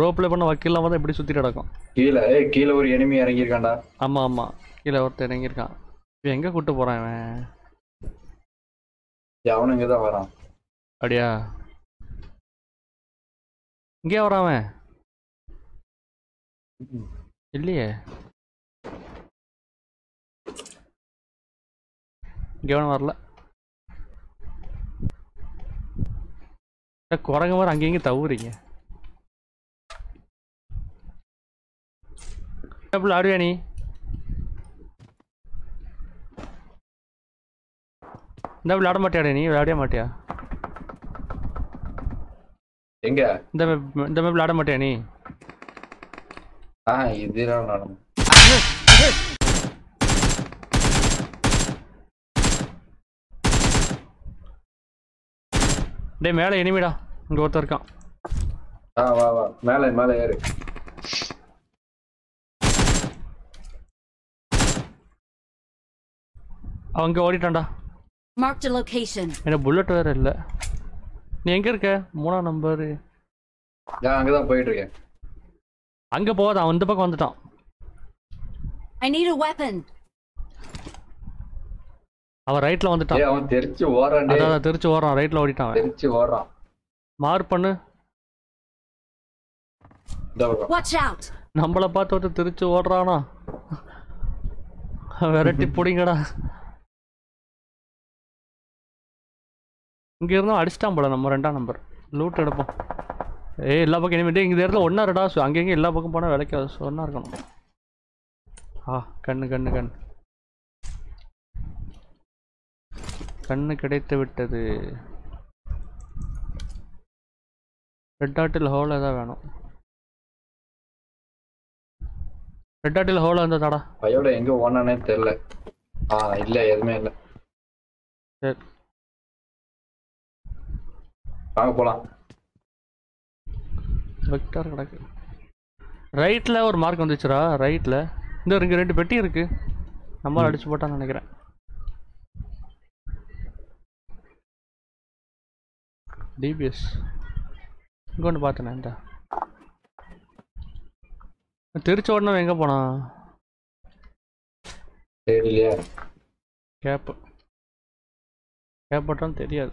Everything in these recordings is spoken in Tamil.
ரோப்ல பண்ண வக்கீல் தான் இப்படி சுத்திட்டு நடக்கும். கீழ கீழ ஒரு எனிமி இறங்கி இருக்கான்டா. ஆமா ஆமா கீழ ஒருத்த இறங்கி இருக்கான். இப்போ எங்க கூட்டி போறான் இவன்? அவனும் இங்க தான் வரான். அடியா இங்கே வரான் அவன் இல்லையே. இங்கேவனும் வரல. குரங்க வர அங்கே இங்கே தவுறீங்க. ஆடுவியா நீ? இந்த விளையாட மாட்டியாடா நீ? விளையாடவே மாட்டியா? எங்க இந்த இந்த விளையாட மாட்டியா நீ? ஆ இதுல நான் டேய் மேலே எனிமிடா இங்க ஒருத்தர் இருக்கான். ஆ வா வா மேலே மேலே ஏறு. அவங்க ஓடிட்டான்டா. Mark the location. என்ன புல்லட் வேற இல்ல. நீ எங்க இருக்க? 3 நம்பர். நான் அங்க தான் போயிட்டு இருக்கேன். அங்க போறத அவன் இந்த பக்கம் வந்துட்டான். I need a weapon. அவன் ரைட்ல வந்துட்டான். ஏய் அவன் தெரிச்சு ஓறான் டேய். அத தெரிச்சு ஓறான் ரைட்ல ஓடிட்டான் அவன். தெரிச்சு ஓறான். மார்க் பண்ணு. Watch out. நம்மள பார்த்தவ தெரிச்சு ஓடுறானா? வெரைட்டி புடிங்கடா. இங்க இருந்தா அடிச்சிட்டான் போல. நம்ம 2ஆம் நம்பர் லூட் எடுப்போம். ஏய் எல்லா பக்கம் எனிமி. டேய் இங்க தேர்ல ஒண்ணா ரெடா. அங்க எங்க எல்லா பக்கம் போனா விளைக்க சொன்னா இருக்கணும். ஆ கண்ணு கண்ணு கண்ணு கண்ணு கிடைத்து விட்டது. ரெட் டாட்டில் ஹோல் ஏதாவது வேணும். ரெட் டாட்டில் ஹோல் அந்த தடா பையோட எங்க ஓனானே தெரியல. ஆ இல்ல எதுமே இல்ல. சரி வாங்க போலாம். வெக்டார் கிடக்கு. ரைட்ல ஒரு மார்க் வந்துச்சுடா. ரைட்ல இந்த இங்க 2 பெட்டி இருக்கு. நம்ம அடிச்சு போட்டான்னு நினைக்கிறேன். DBS இங்க வந்து பார்த்தேன். இந்த திருச்சி ஓடணும். எங்க போனா தெரியலையா? கேப் கேப் பட்டாலும் தெரியாது.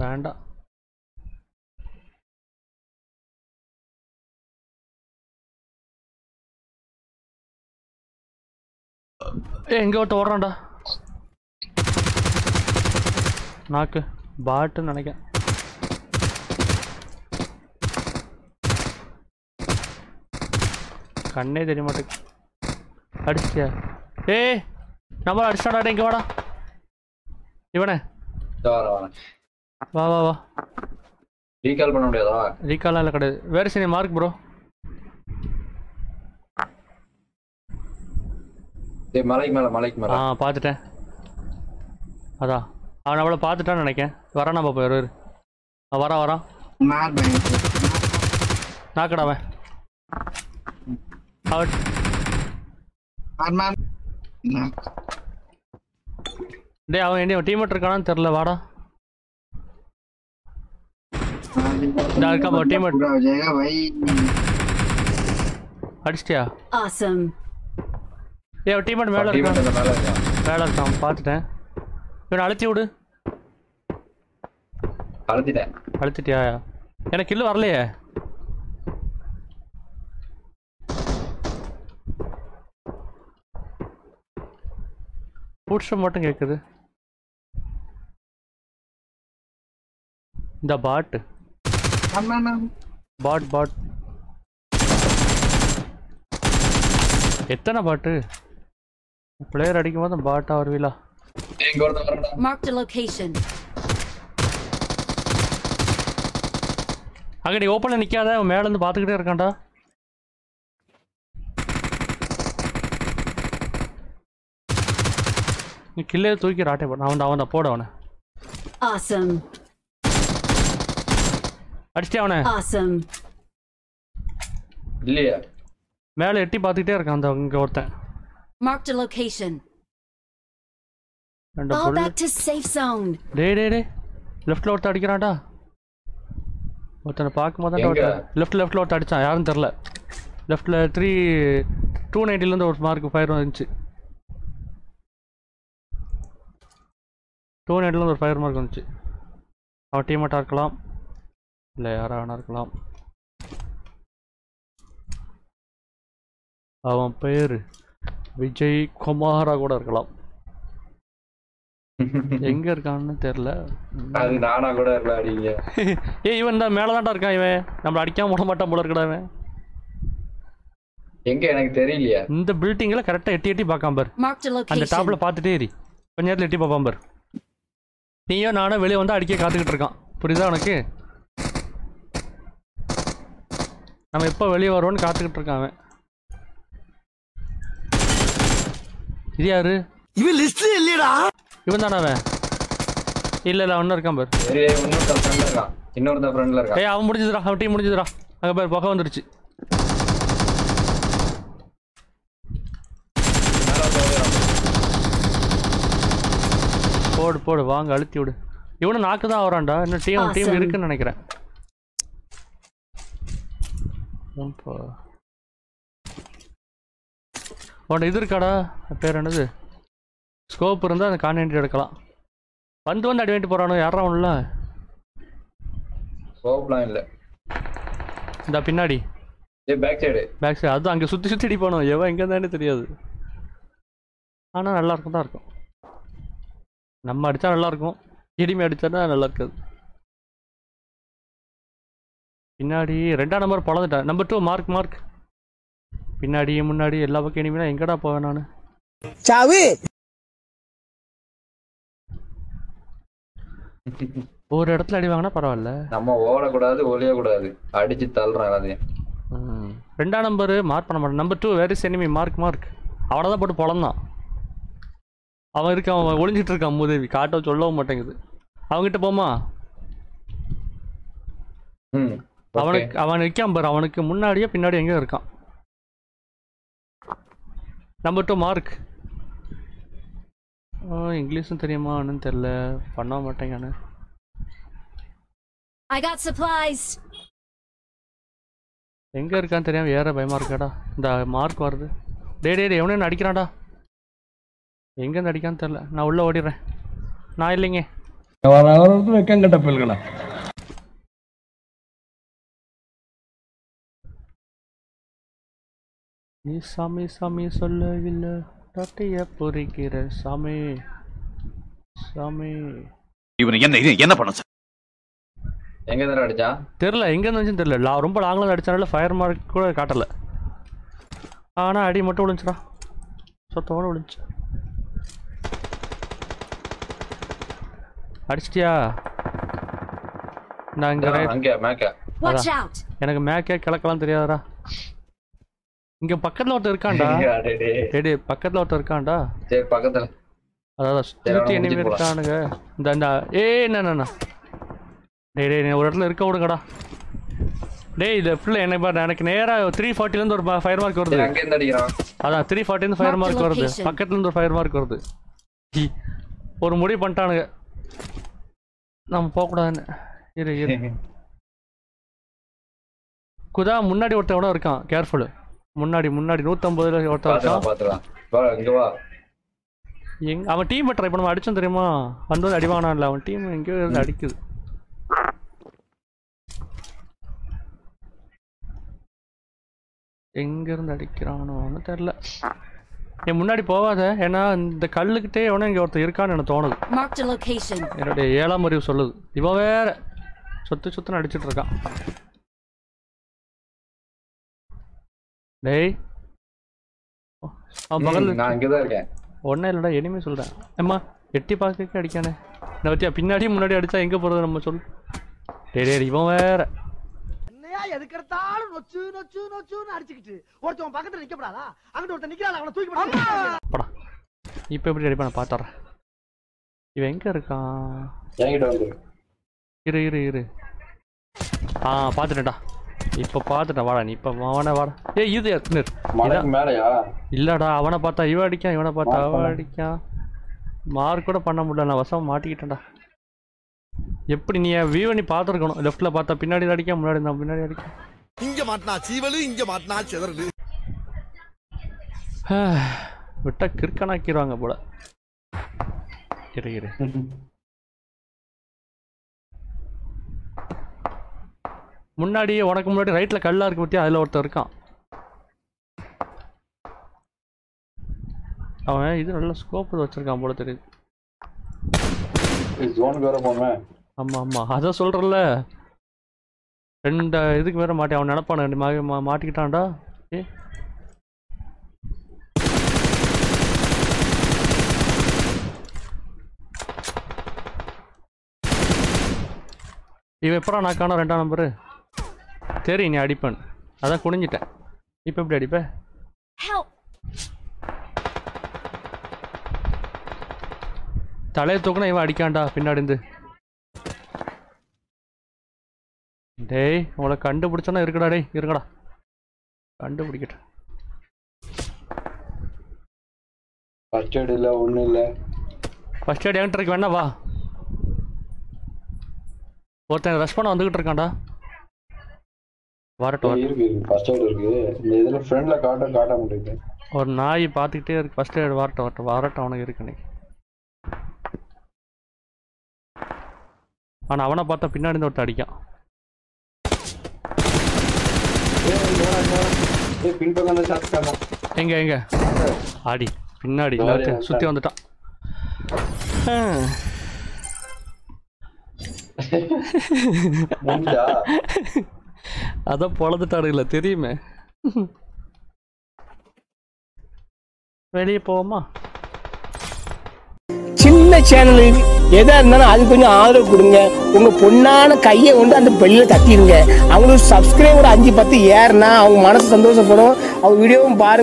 வேண்டாம். எங்க விட்டு ஓடுறான்டா? நாக்கு பாட்டு நினைக்கிறேன். கண்ணே தெரிய மாட்டேங்க. அடிச்சியா? ஏய் நம்மள அடிச்சாடா. இங்க வாடா இவனே. வா வா வா. ரீகால் பண்ண முடியாதா? ரீகால் இல்ல கிடையாது. வேற சினி மார்க் ப்ரோ. டேய் மலைக்கு மேல மலைக்கு மேல. ஆ பாத்துட்டேன். அதா அவன் அவளை பார்த்துட்டான்னு நினைக்கேன். வரான் நம்ம போயிரு. வரான் வரான். நாக்கடா அவன். டே அவன் என்ன டீம்மேட் இருக்கானான்னு தெரியல. வாடா இருக்கா டீம்மேட். அடிச்சிட்டியா? ஏ டீம்மேட் மேல இருக்கான். மேல இருக்கான் பார்த்துட்டேன். இவன் அழுத்தி விடு. அழுத்திட்டேன். அழுத்திட்டியா? எனக்கு இல்லை வரலையே. பூட்ஸ்ட்ரம் மட்டும் கேட்குது. இந்த பாட் பாட் பாட். எத்தனை பாட்டு பிளேயர் அடிக்கும் போது பாட்டா வருவீலா? Mark the location. அங்கடி ஓபன்ல நிக்காத மேல இருந்து பாத்துக்கிட்டே இருக்கான்டா நீ கில்லே தூக்கி ராட்டை போடு அவன் போடு அவனை ஆசம் அடிச்சிட்டே அவனை ஆசம் இல்லையா மேல எட்டி பாத்துக்கிட்டே இருக்கான் அந்த இங்க ஒருத்தன் marked a location All back to safe zone டேய் left ல ஒருத்த அடிக்குறான்டா ஒருத்தனை பார்க்கும்போது லெஃப்ட் லோட் அடித்தான் யாரும் தெரில லெஃப்டில் 290 ஒரு மார்க் ஃபயர் வந்துச்சு 290 ஒரு ஃபயர் மார்க் வந்துச்சு அவன் டீமாட்டாக இருக்கலாம் இல்லை யாராக வேணா இருக்கலாம் அவன் பேர் விஜய் குமாரா கூட இருக்கலாம் எங்க இருக்கான்னு தெரியல அது நானா கூட இருக்கல அடிங்க ஏய் இவன் தான் மேல தான்டா இருக்கான் இவன் நம்ம அடிக்காம ஓட மாட்டான் போல இருக்கடா இவன் எங்க எனக்கு தெரியலையா இந்த 빌டிங்ல கரெக்ட்டா எட்டி பார்க்காம பார் அந்த டாப்ல பாத்துட்டே இரு கொஞ்ச நேரத்துல எட்டி பாப்போம் பார் நீயோ நானோ வெளிய வந்து அடிக்க காத்துக்கிட்டு இருக்கான் புரியுதா உனக்கு நாம இப்ப வெளிய வரணும் காத்துக்கிட்டு இருக்கான் அவன் இது யாரு இவன் லிஸ்ட்ல இல்லடா இவன் தான அவன் இல்ல இல்ல ஒன்னு இருக்கான் பாரு ஏய் இன்னொரு தான் ஃப்ரெண்ட்ல இருக்கான் இன்னொரு தான் ஃப்ரெண்ட்ல இருக்கான் ஏய் அவன் முடிஞ்சதுடா அவன் டீம் முடிஞ்சதுடா அங்க பாரு பக வந்துருச்சு போடு போடு வாங்க அழுத்தி விடு இவனும் நாக்கு தான் வரான்டா இன்னும் டீம் இருக்குன்னு நினைக்கிறேன் உன்ட இது இருக்காடா பேர் என்னது ஸ்கோப் இருந்தா அந்த கான்டென்ட் எடுக்கலாம் வந்து அடி வேண்டிட்டு போறானோ யாரா உள்ள ஸ்கோப்லாம் இல்ல இந்த பின்னாடி ஏ பேக் சைடு அது அங்க சுத்தி சுத்தி அடிபானோ ஏவா எங்க தானே தெரியாது ஆனா நல்லா இருக்கும் தான் இருக்கும் நம்ம அடிச்சா நல்லா இருக்கும் இடிமே அடிச்சா நல்லா இருக்காது பின்னாடி 2ஆம் நம்பர் பழந்துட்டா நம்பர் 2 மார்க் பின்னாடி முன்னாடி எல்லா பக்கம் எனிமினா எங்கடா போவேன் நான் சாவித் ஒரு இடத்துல அடி வாங்கினா பரவாயில்ல நம்ம ஓட கூடாது ஒளிய கூடாது அடிச்சு தள்ளுறான் அது 2ஆம் நம்பர் மார்க் பண்ண மாட்டான் number 2 where is enemy mark அவன தான் போட்டு பொளந்தான் அவன் இருக்க அவன் ஒளிஞ்சிட்டு இருக்கான் மூதேவி காட்டோ சொல்லவும் மாட்டேங்குது அவங்கிட்ட போமா அவனுக்கு அவன் இருக்கான் பாரு அவனுக்கு முன்னாடியே பின்னாடி எங்க இருக்கான் நம்பர் 2 மார்க் இங்கிலீஷும் தெரியுமா என்னன்னு தெரியல பண்ண மாட்டேங்கானே I got supplies எங்க இருக்கான்னு தெரியாம ஏற பயமா இருக்கடா இந்த மார்க் வருது டேய் எவனே அடிக்குறான்டா எங்க இருந்து அடிக்கான்னு தெரியல நான் உள்ள ஓடிறேன் நான் இல்லைங்க அவரது வெக்கங்கட்ட பில்கடா நீ சாமி சொல்லவில்லை தட்டிய பொறிக்கிற சாமி இவனை என்ன பண்ண சார் எங்க இருந்து அடிச்சா தெரியல எங்க இருந்து வந்துச்சு தெரியல நான் ரொம்ப லாங்ல அடிச்சனால ஃபயர் மார்க் கூட காட்டல ஆனா அடி மட்டும் விழுந்துச்சுடா சொத்தோட விழுந்துச்சு அடிச்சிட்டியா நான் இங்க மேக்க வாட்ச் அவுட் எனக்கு மேக்க கிளக்கலாம் தெரியாதடா இங்க பக்கத்துல ஒருத்தர் இருக்கான்டா டேய் பக்கத்துல ஒருத்தர் இருக்கான்டா சரி பக்கத்துல அதாடா சுத்தி எனிமி இருக்கானுங்க இந்த ஏய் என்ன டேய் நீ ஒரு இடத்துல இருக்க ஓடுங்கடா டேய் இது ஃபுல் என்னைய பாரு எனக்கு நேரா 340 ல இருந்து ஒரு ஃபயர் மார்க் வருது அங்க என்ன அடிக்குறான் அதான் 340 ல இருந்து ஃபயர் மார்க் வருது பக்கத்துல இருந்து ஒரு ஃபயர் மார்க் வருது ஒரு முடி பண்ணிட்டானுங்க நம்ம போக கூடாதுன்னு இரு குதா முன்னாடி ஒருத்தன் கூட இருக்கான் கேர்ஃபுல் முன்னாடி 150 ல ஓட்ட வச்சான் பாத்துறான் வா இங்க வா எங்க அவன் டீம் ட்ரை பண்ண அடிச்சோம் தெரியுமா வந்து அடிவானான்ல அவன் டீம் எங்க இருந்து அடிக்குது எங்க இருந்து அடிக்குறானோ ஒன்னு தெரியல நீ முன்னாடி போகாத ஏன்னா இந்த கல்லுக்கிட்டே அவனே இங்க ஒருத்தன் இருக்கான்னு எனக்கு தோணுது என்னோட 7ஆம் அறிவு சொல்லுது இவன் வேற சுத்துன்னு அடிச்சிட்டு இருக்கான் டேய் பகல்ல நான் இங்க தான் இருக்கேன் ஒண்ணே இல்லடா எனிமே சொல்றேன் அம்மா எட்டி பாக்கக்க அடிக்கானே நான் பத்தியா பின்னாடி முன்னாடி அடிச்சா எங்க போறது நம்ம சொல் டேய் இவன் வேற மாட்டிக்கிட்டேன்டா. எப்படி நீ வியூ நீ பாத்துறக்கணும் லெஃப்ட்ல பார்த்தா பின்னாடி அடிக்க முன்னாடி நான் பின்னாடி அடிக்க இங்க மாட்டனா சீவலு இங்க மாட்டனா செதறது விட்ட கிர்க்கனாக்கிடுவாங்க போல இரு முன்னாடி உனக்கு முன்னாடி ரைட்ல கல்லா இருக்கு பத்தி அதுல ஒருத்தர் இருக்கான் அவன் இது நல்ல ஸ்கோப் வச்சிருக்கான் போல தெரியுது ஜோன் வேற போமே ஆமா ஆமா அத சொல்றல ரெண்டு இதுக்கு வேற மாட்டி அவன் நடப்பானே மாட்டிக்கிட்டான்டா ஏய் இவ எப்பறா நான் காண ரெண்டாம் நம்பர் தேரி நீ அடிப்பன் அத குனிஞ்சிட்டேன் இப்போ எப்படி அடிப்ப தலைய தூக்குனா இவன் அடிக்காண்டா பின்னாடி இருந்து டேய் உங்களை கண்டுபிடிச்சோன்னா இருக்குடா டேய் இருக்கடா கண்டுபிடிக்கிட்ட ஃபர்ஸ்ட் எய்ட் இல்லை ஒன்றும் இல்லை ஃபர்ஸ்ட் எய்ட் என்கிட்ட இருக்கு வேணா வா ஒருத்தன் ரெஸ்ட் பண்ண வந்துக்கிட்டு இருக்காண்டா வரட்டும் இருக்கு ஒரு நாய் பார்த்துக்கிட்டே இருக்கு ஃபர்ஸ்ட் எய்ட் வரட்டும் வரட்டும் வரட்டும் அவனுக்கு இருக்குன்னு ஆனா அவனை பார்த்தா பின்னாடி இருந்து ஒருத்த அடிக்கான் எங்க எங்க ஆடி பின்னாடி சுத்தி வந்துட்டான் அதான் பொழுதுட்டாரு இல்ல தெரியுமே வெளியே போவோமா சின்ன சேனலு எதா இருந்தாலும் அது கொஞ்சம் ஆதரவு கொடுங்க உங்க பொண்ணான கையை கொண்டு அந்த பெல்ல தட்டிடுங்க அவங்களுக்கு சப்ஸ்கிரைபர் 5-10 ஏறுனா அவங்க மனசு சந்தோஷப்படும் அவங்க வீடியோவும் பாருங்க.